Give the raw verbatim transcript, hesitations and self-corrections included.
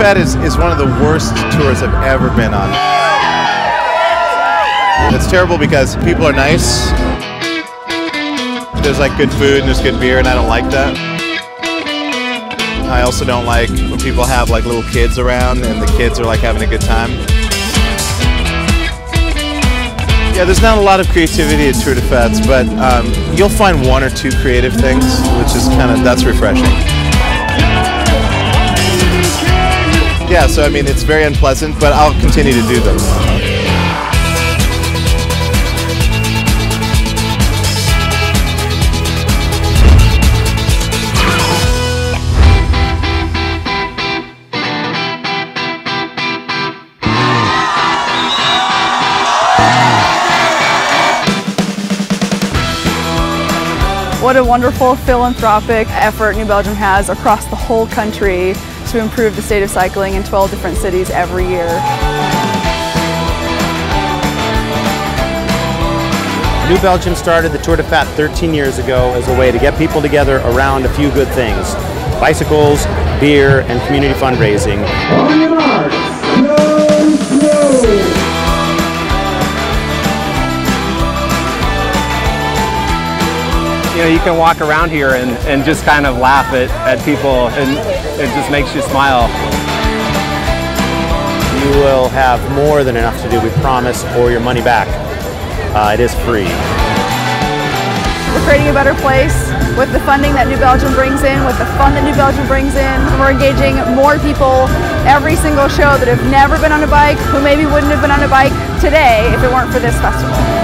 Fat is, is one of the worst tours I've ever been on. It's terrible because people are nice. There's like good food and there's good beer, and I don't like that. I also don't like when people have like little kids around and the kids are like having a good time. Yeah, there's not a lot of creativity at Tour de Fats, but um, you'll find one or two creative things, which is kind of, that's refreshing. Yeah, so I mean, it's very unpleasant, but I'll continue to do them. What a wonderful philanthropic effort New Belgium has across the whole country to improve the state of cycling in twelve different cities every year. New Belgium started the Tour de Fat thirteen years ago as a way to get people together around a few good things: bicycles, beer, and community fundraising. On your mark, go, go. You know, you can walk around here and, and just kind of laugh at, at people, and it just makes you smile. You will have more than enough to do, we promise, or your money back. Uh, it is free. We're creating a better place with the funding that New Belgium brings in, with the fun that New Belgium brings in. We're engaging more people every single show that have never been on a bike, who maybe wouldn't have been on a bike today if it weren't for this festival.